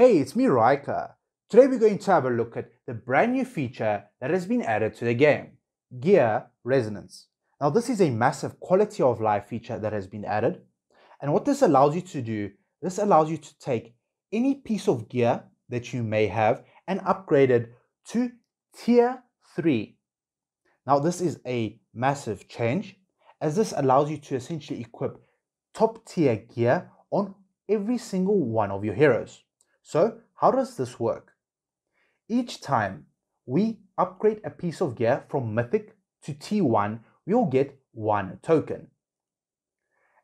Hey, it's me Raika. Today we're going to have a look at the brand new feature that has been added to the game, Gear Resonance. Now this is a massive quality of life feature that has been added, and what this allows you to do, this allows you to take any piece of gear that you may have and upgrade it to tier 3. Now this is a massive change, as this allows you to essentially equip top tier gear on every single one of your heroes. So how does this work? Each time we upgrade a piece of gear from Mythic to T1, we'll get 1 token.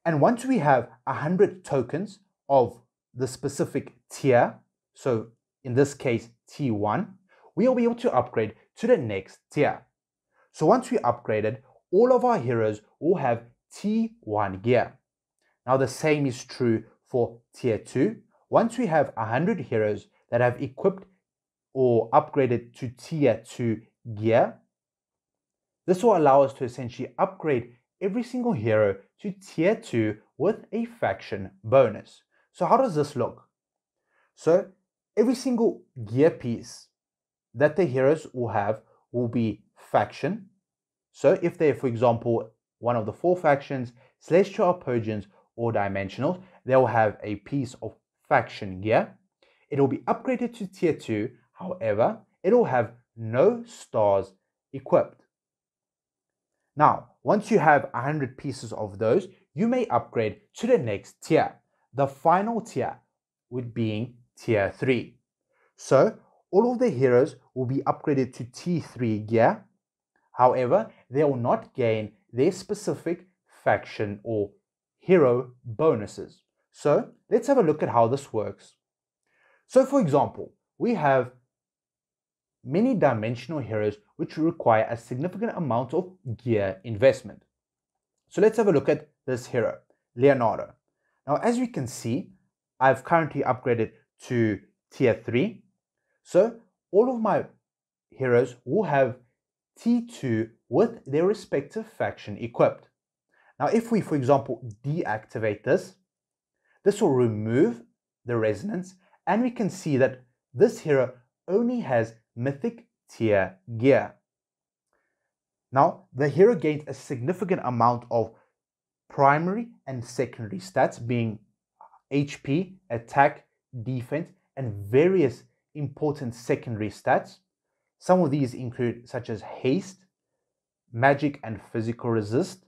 And once we have 100 tokens of the specific tier, so in this case T1, we'll be able to upgrade to the next tier. So once we upgraded, all of our heroes will have T1 gear. Now the same is true for tier 2. Once we have 100 heroes that have equipped or upgraded to tier 2 gear, this will allow us to essentially upgrade every single hero to tier 2 with a faction bonus. So how does this look? So every single gear piece that the heroes will have will be faction. So if they're, for example, one of the 4 factions, Celestial, Purgians, or Dimensionals, they'll have a piece of faction gear. It'll be upgraded to tier 2, however, it'll have no stars equipped. Now, once you have 100 pieces of those, you may upgrade to the next tier, the final tier would being tier 3. So, all of the heroes will be upgraded to T3 gear, however, they will not gain their specific faction or hero bonuses. So let's have a look at how this works. So for example, we have many dimensional heroes which require a significant amount of gear investment. So let's have a look at this hero, Leonardo. Now as we can see, I've currently upgraded to tier 3. So all of my heroes will have T2 with their respective faction equipped. Now if we, for example, deactivate this will remove the resonance, and we can see that this hero only has Mythic tier gear. Now, the hero gains a significant amount of primary and secondary stats, being HP, attack, defense, and various important secondary stats. Some of these include such as haste, magic and physical resist,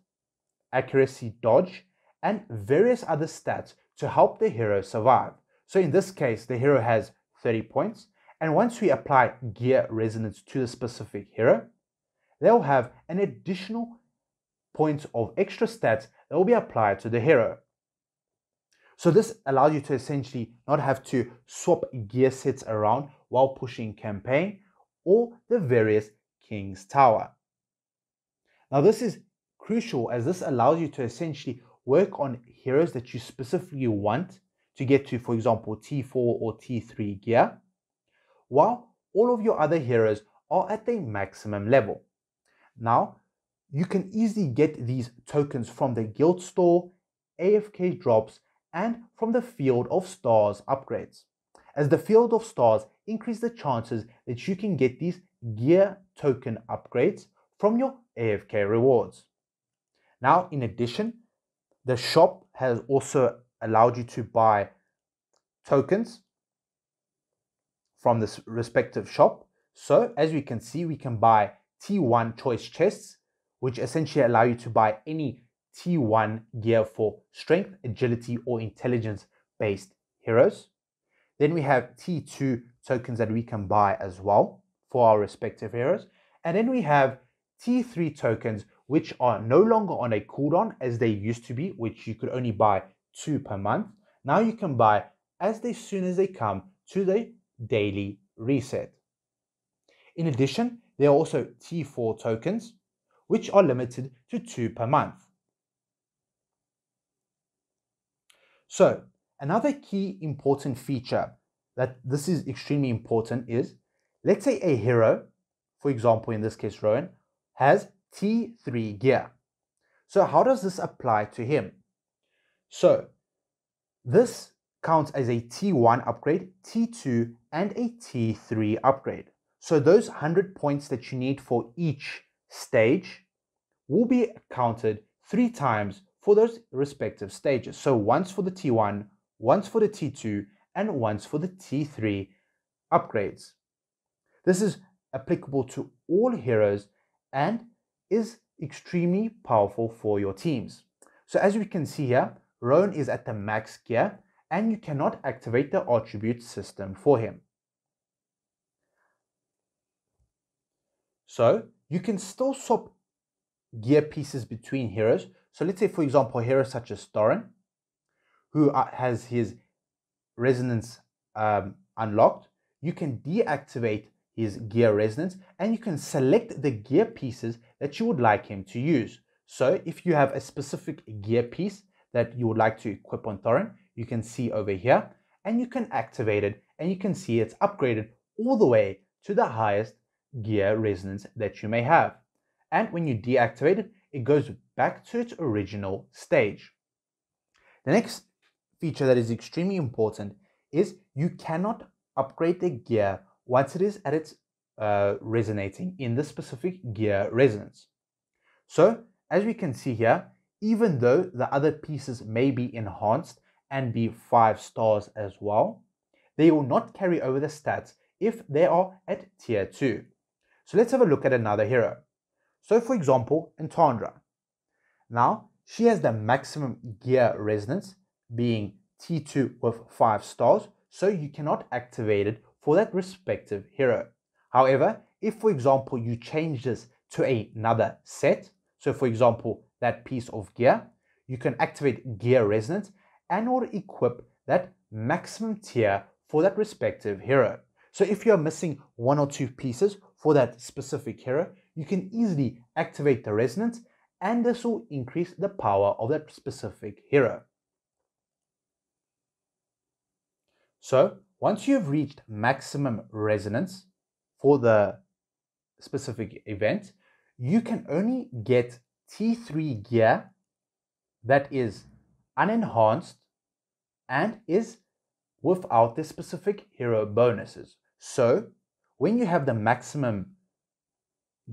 accuracy, dodge, and various other stats to help the hero survive. So in this case, the hero has 30 points, and once we apply Gear Resonance to the specific hero, they'll have an additional point of extra stats that will be applied to the hero. So this allows you to essentially not have to swap gear sets around while pushing campaign or the various King's Tower. Now this is crucial, as this allows you to essentially work on heroes that you specifically want to get to, for example, T4 or T3 gear, while all of your other heroes are at their maximum level. Now, you can easily get these tokens from the Guild Store, AFK Drops, and from the Field of Stars upgrades, as the Field of Stars increase the chances that you can get these gear token upgrades from your AFK rewards. Now, in addition, the shop has also allowed you to buy tokens from this respective shop. So as we can see, we can buy T1 choice chests, which essentially allow you to buy any T1 gear for strength, agility, or intelligence based heroes. Then we have T2 tokens that we can buy as well for our respective heroes. And then we have T3 tokens, which are no longer on a cooldown as they used to be, which you could only buy 2 per month. Now you can buy as soon as they come to the daily reset. In addition, there are also T4 tokens, which are limited to 2 per month. So another key important feature that this is extremely important is, let's say a hero, for example in this case Rowan, has T3 gear. So how does this apply to him? So this counts as a T1 upgrade, T2, and a T3 upgrade. So those 100 points that you need for each stage will be counted 3 times for those respective stages. So once for the T1, once for the T2, and once for the T3 upgrades. This is applicable to all heroes and is extremely powerful for your teams. So as we can see here, Rowan is at the max gear and you cannot activate the attribute system for him. So you can still swap gear pieces between heroes. So let's say, for example, heroes such as Thoran, who has his resonance unlocked, you can deactivate his gear resonance and you can select the gear pieces that you would like him to use. So if you have a specific gear piece that you would like to equip on Thoran, you can see over here and you can activate it and you can see it's upgraded all the way to the highest gear resonance that you may have. And when you deactivate it, it goes back to its original stage. The next feature that is extremely important is you cannot upgrade the gear once it is at its resonating in the specific gear resonance. So as we can see here, even though the other pieces may be enhanced and be 5 stars as well, they will not carry over the stats if they are at tier 2. So let's have a look at another hero. So for example, Intandra. Now she has the maximum gear resonance being T2 with 5 stars, so you cannot activate it for that respective hero. However, if for example you change this to another set, so for example that piece of gear, you can activate gear resonance and or equip that maximum tier for that respective hero. So if you're missing 1 or 2 pieces for that specific hero, you can easily activate the resonance and this will increase the power of that specific hero. So once you've reached maximum resonance for the specific event, you can only get T3 gear that is unenhanced and is without the specific hero bonuses. So when you have the maximum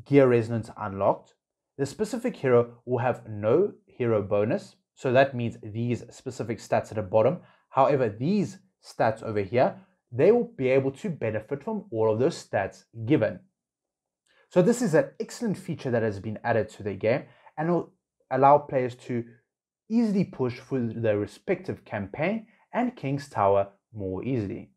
gear resonance unlocked, the specific hero will have no hero bonus. So that means these specific stats at the bottom. However, these stats over here, they will be able to benefit from all of those stats given. So this is an excellent feature that has been added to the game and will allow players to easily push through their respective campaign and King's Tower more easily.